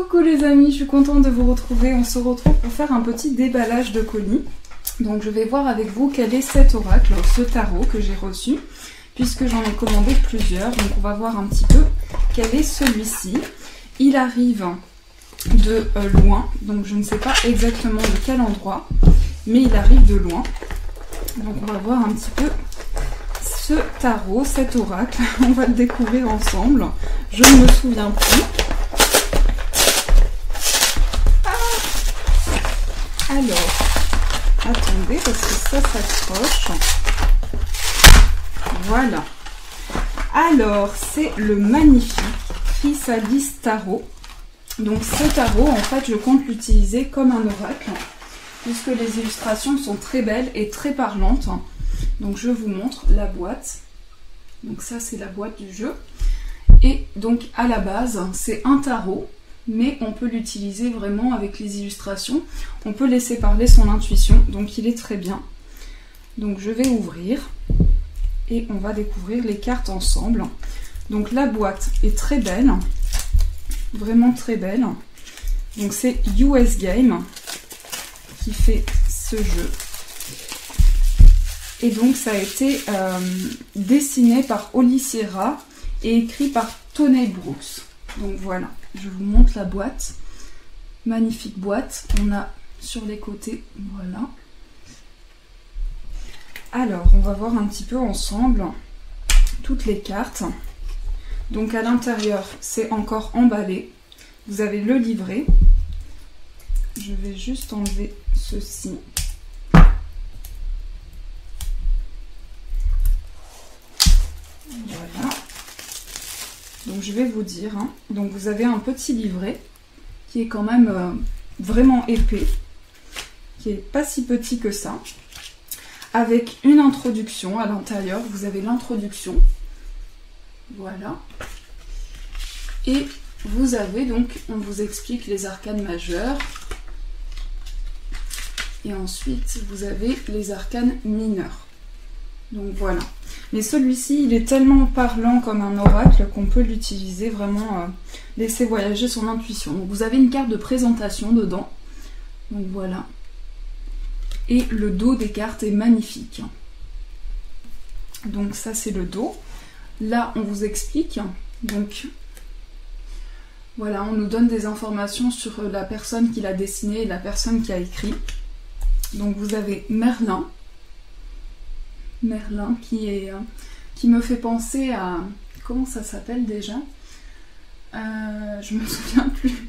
Coucou les amis, je suis contente de vous retrouver. On se retrouve pour faire un petit déballage de colis. Donc je vais voir avec vous quel est cet oracle, ce tarot que j'ai reçu, puisque j'en ai commandé plusieurs. Donc on va voir un petit peu quel est celui-ci. Il arrive de loin, donc je ne sais pas exactement de quel endroit, mais il arrive de loin. Donc on va voir un petit peu ce tarot, cet oracle. On va le découvrir ensemble. Je ne me souviens plus. Alors, attendez parce que ça s'accroche. Voilà. Alors, c'est le magnifique Chrysalis Tarot. Donc ce tarot, en fait, je compte l'utiliser comme un oracle, puisque les illustrations sont très belles et très parlantes. Donc je vous montre la boîte. Donc ça, c'est la boîte du jeu. Et donc à la base, c'est un tarot. Mais on peut l'utiliser vraiment avec les illustrations. On peut laisser parler son intuition, donc il est très bien. Donc je vais ouvrir et on va découvrir les cartes ensemble. Donc la boîte est très belle, vraiment très belle. Donc c'est US Game qui fait ce jeu. Et donc ça a été dessiné par Holly Serra et écrit par Tony Brooks. Donc voilà, je vous montre la boîte. Magnifique boîte. On a sur les côtés, voilà. Alors, on va voir un petit peu ensemble toutes les cartes. Donc à l'intérieur, c'est encore emballé. Vous avez le livret. Je vais juste enlever ceci. Voilà. Donc je vais vous dire, hein. Donc vous avez un petit livret qui est quand même vraiment épais, qui n'est pas si petit que ça, avec une introduction à l'intérieur. Vous avez l'introduction, voilà, et vous avez donc, on vous explique les arcanes majeures, et ensuite vous avez les arcanes mineures. Donc voilà. Mais celui-ci, il est tellement parlant comme un oracle qu'on peut l'utiliser vraiment, laisser voyager son intuition. Donc vous avez une carte de présentation dedans. Donc voilà. Et le dos des cartes est magnifique. Donc ça, c'est le dos. Là, on vous explique. Donc voilà, on nous donne des informations sur la personne qui l'a dessiné et la personne qui a écrit. Donc vous avez Merlin qui me fait penser à... Comment ça s'appelle déjà? Je me souviens plus.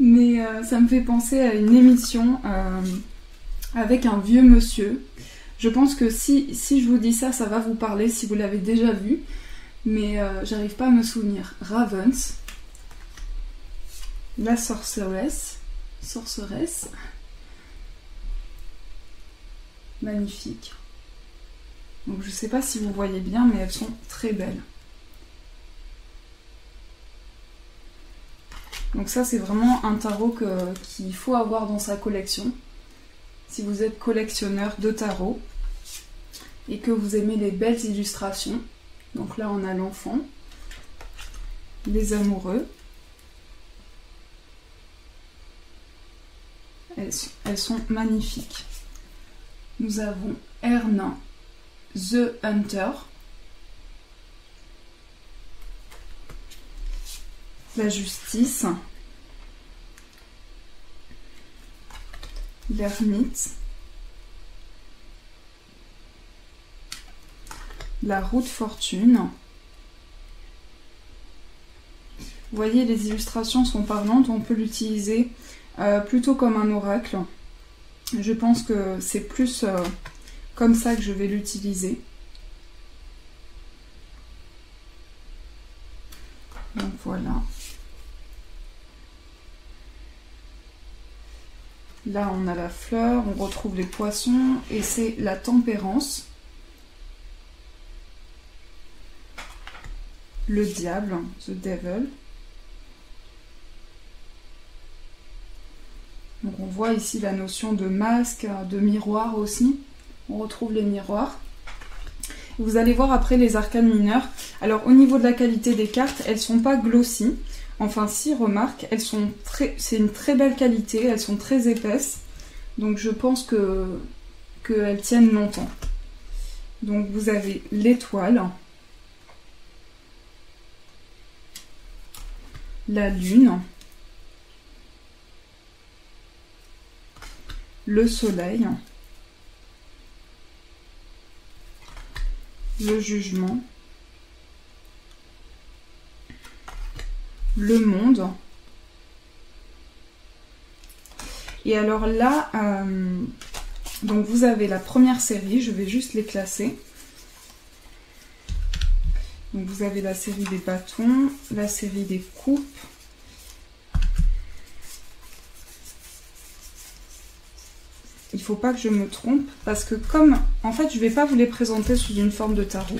Mais ça me fait penser à une émission avec un vieux monsieur. Je pense que si je vous dis ça, ça va vous parler si vous l'avez déjà vu. Mais j'arrive pas à me souvenir. Ravens. La sorceresse. Sorceresse. Magnifique. Donc je ne sais pas si vous voyez bien, mais elles sont très belles. Donc ça, c'est vraiment un tarot qu'il faut avoir dans sa collection. Si vous êtes collectionneur de tarot et que vous aimez les belles illustrations. Donc là, on a l'enfant, les amoureux. Elles sont magnifiques. Nous avons Hernin. The Hunter, la justice, l'ermite, la roue de fortune. Vous voyez, les illustrations sont parlantes, on peut l'utiliser plutôt comme un oracle. Je pense que c'est plus... comme ça que je vais l'utiliser. Donc voilà. Là on a la fleur, on retrouve les poissons et c'est la tempérance. Le diable, the devil. Donc on voit ici la notion de masque, de miroir aussi. On retrouve les miroirs. Vous allez voir après les arcanes mineures. Alors au niveau de la qualité des cartes, elles ne sont pas glossies. Enfin, si, remarque, elles sont très, c'est une très belle qualité, elles sont très épaisses, donc je pense qu'elles tiennent longtemps. Donc vous avez l'étoile, la lune, le soleil, le jugement, le monde. Et alors là, donc vous avez la première série, je vais juste les classer. Donc vous avez la série des bâtons, la série des coupes, il faut pas que je me trompe parce que comme, en fait, je vais pas vous les présenter sous une forme de tarot,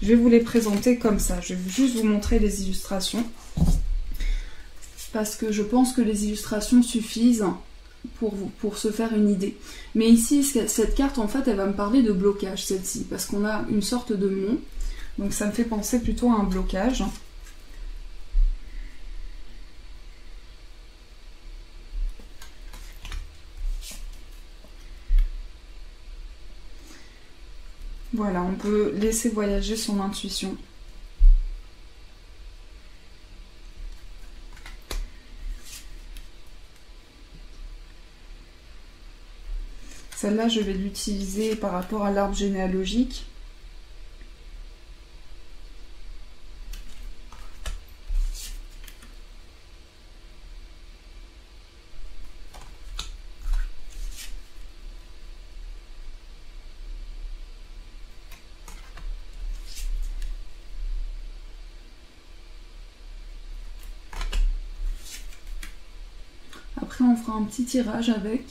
je vais vous les présenter comme ça, je vais juste vous montrer les illustrations. Parce que je pense que les illustrations suffisent pour se faire une idée. Mais ici, cette carte, en fait, elle va me parler de blocage, celle-ci. Parce qu'on a une sorte de mont. Donc ça me fait penser plutôt à un blocage. Voilà, on peut laisser voyager son intuition. Celle-là, je vais l'utiliser par rapport à l'arbre généalogique. Après, on fera un petit tirage avec,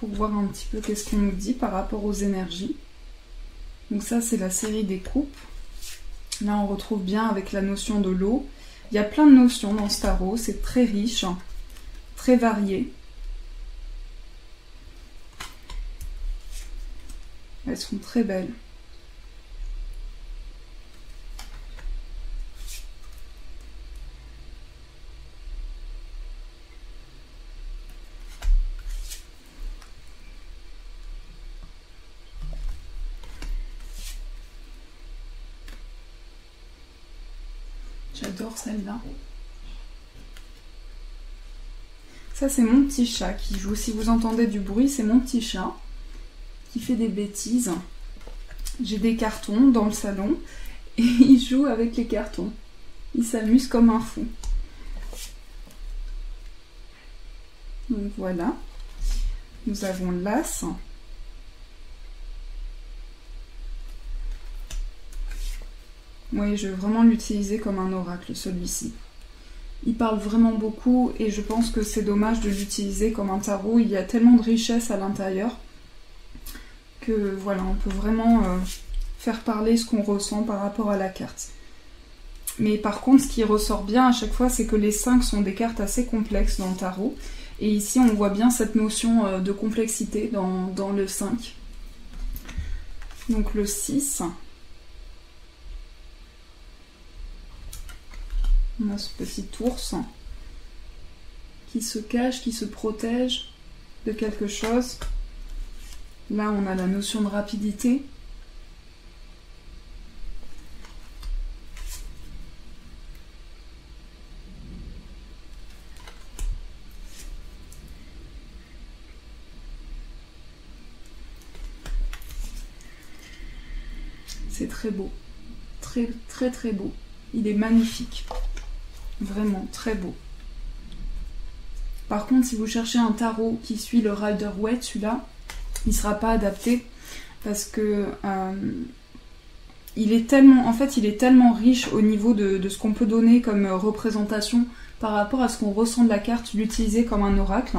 pour voir un petit peu qu'est-ce qu'on nous dit par rapport aux énergies. Donc ça, c'est la série des coupes. Là, on retrouve bien avec la notion de l'eau. Il y a plein de notions dans ce tarot, c'est très riche, très varié. Elles sont très belles. J'adore celle-là. Ça, c'est mon petit chat qui joue. Si vous entendez du bruit, c'est mon petit chat qui fait des bêtises. J'ai des cartons dans le salon et il joue avec les cartons. Il s'amuse comme un fou. Donc voilà. Nous avons l'as. Oui, je vais vraiment l'utiliser comme un oracle, celui-ci. Il parle vraiment beaucoup et je pense que c'est dommage de l'utiliser comme un tarot. Il y a tellement de richesse à l'intérieur que voilà, on peut vraiment faire parler ce qu'on ressent par rapport à la carte. Mais par contre, ce qui ressort bien à chaque fois, c'est que les 5 sont des cartes assez complexes dans le tarot. Et ici, on voit bien cette notion de complexité dans le 5. Donc le 6... On a ce petit ours qui se cache, qui se protège de quelque chose. Là, on a la notion de rapidité. C'est très beau. Très, très, très beau. Il est magnifique. Vraiment très beau. Par contre, si vous cherchez un tarot qui suit le Rider-Waite, celui-là, il ne sera pas adapté parce que il est tellement, en fait, il est tellement riche au niveau de ce qu'on peut donner comme représentation par rapport à ce qu'on ressent de la carte, l'utiliser comme un oracle.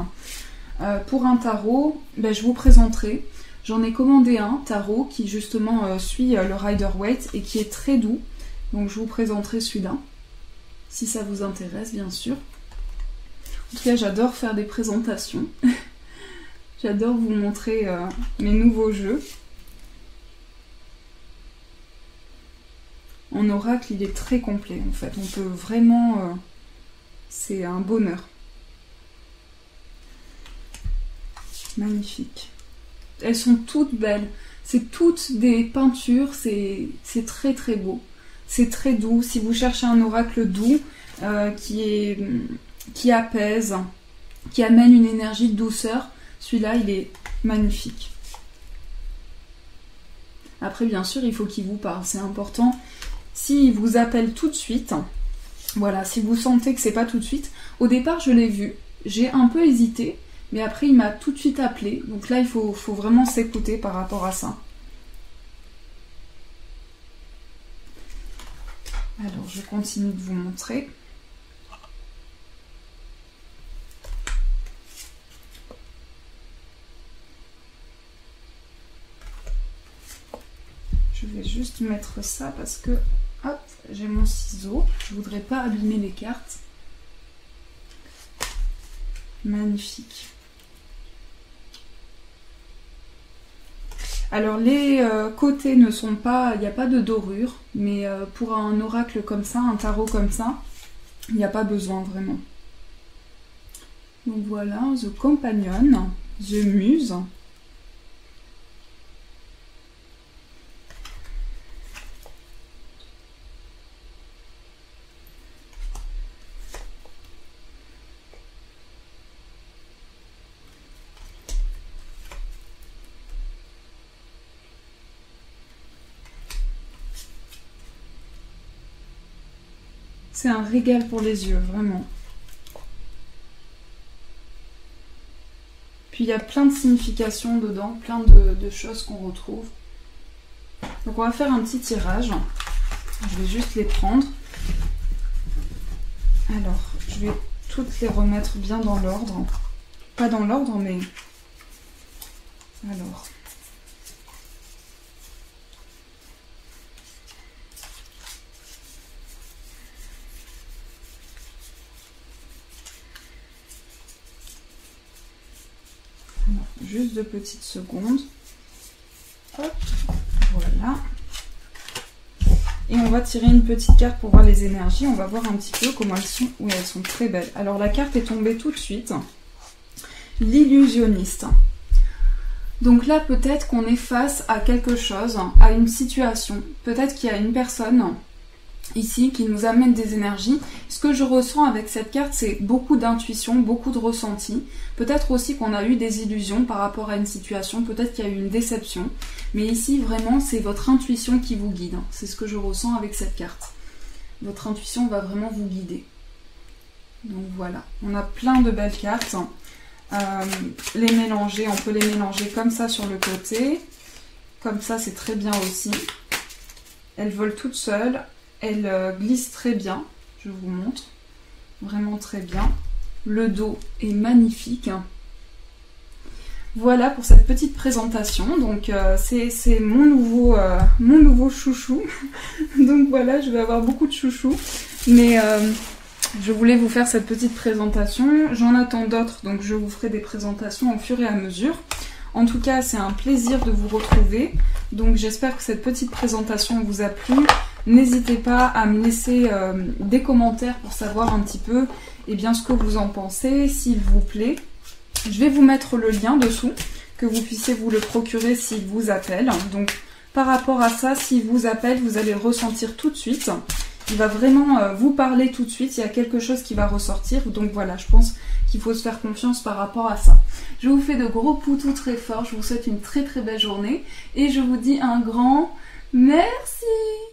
Pour un tarot, ben, je vous présenterai. J'en ai commandé un tarot qui justement suit le Rider-Waite et qui est très doux. Donc je vous présenterai celui-là. Si ça vous intéresse, bien sûr. En tout cas, j'adore faire des présentations. J'adore vous montrer mes nouveaux jeux. En oracle, il est très complet, en fait. On peut vraiment c'est un bonheur. Magnifique. Elles sont toutes belles. C'est toutes des peintures. C'est très très beau. C'est très doux. Si vous cherchez un oracle doux qui apaise, qui amène une énergie de douceur, celui-là, il est magnifique. Après, bien sûr, il faut qu'il vous parle. C'est important. S'il vous appelle tout de suite, voilà, si vous sentez que c'est pas tout de suite. Au départ, je l'ai vu. J'ai un peu hésité. Mais après, il m'a tout de suite appelé. Donc là, il faut vraiment s'écouter par rapport à ça. Alors, je continue de vous montrer. Je vais juste mettre ça parce que, hop, j'ai mon ciseau. Je ne voudrais pas abîmer les cartes. Magnifique. Alors les côtés ne sont pas, il n'y a pas de dorure, mais pour un oracle comme ça, un tarot comme ça, il n'y a pas besoin vraiment. Donc voilà, The Companion, The Muse. C'est un régal pour les yeux, vraiment. Puis il y a plein de significations dedans, plein de choses qu'on retrouve. Donc on va faire un petit tirage. Je vais juste les prendre. Alors, je vais toutes les remettre bien dans l'ordre. Pas dans l'ordre, mais... Alors... Juste 2 petites secondes. Hop, voilà. Et on va tirer une petite carte pour voir les énergies. On va voir un petit peu comment elles sont. Oui, elles sont très belles. Alors, la carte est tombée tout de suite. L'illusionniste. Donc là, peut-être qu'on est face à quelque chose, à une situation. Peut-être qu'il y a une personne ici qui nous amène des énergies. Ce que je ressens avec cette carte, c'est beaucoup d'intuition, beaucoup de ressenti. Peut-être aussi qu'on a eu des illusions par rapport à une situation, peut-être qu'il y a eu une déception. Mais ici, vraiment, c'est votre intuition qui vous guide. C'est ce que je ressens avec cette carte. Votre intuition va vraiment vous guider. Donc voilà, on a plein de belles cartes. Les mélanger, on peut les mélanger comme ça sur le côté. Comme ça, c'est très bien aussi. Elles volent toutes seules. Elle glisse très bien, je vous montre, vraiment très bien. Le dos est magnifique. Voilà pour cette petite présentation. Donc c'est mon nouveau chouchou. Donc voilà, je vais avoir beaucoup de chouchous. Mais je voulais vous faire cette petite présentation. J'en attends d'autres, donc je vous ferai des présentations au fur et à mesure. En tout cas, c'est un plaisir de vous retrouver. Donc j'espère que cette petite présentation vous a plu. N'hésitez pas à me laisser des commentaires pour savoir un petit peu eh bien, ce que vous en pensez, s'il vous plaît. Je vais vous mettre le lien dessous, que vous puissiez vous le procurer s'il vous appelle. Donc par rapport à ça, s'il vous appelle, vous allez le ressentir tout de suite. Il va vraiment vous parler tout de suite, il y a quelque chose qui va ressortir. Donc voilà, je pense qu'il faut se faire confiance par rapport à ça. Je vous fais de gros poutous très forts, je vous souhaite une très très belle journée et je vous dis un grand merci.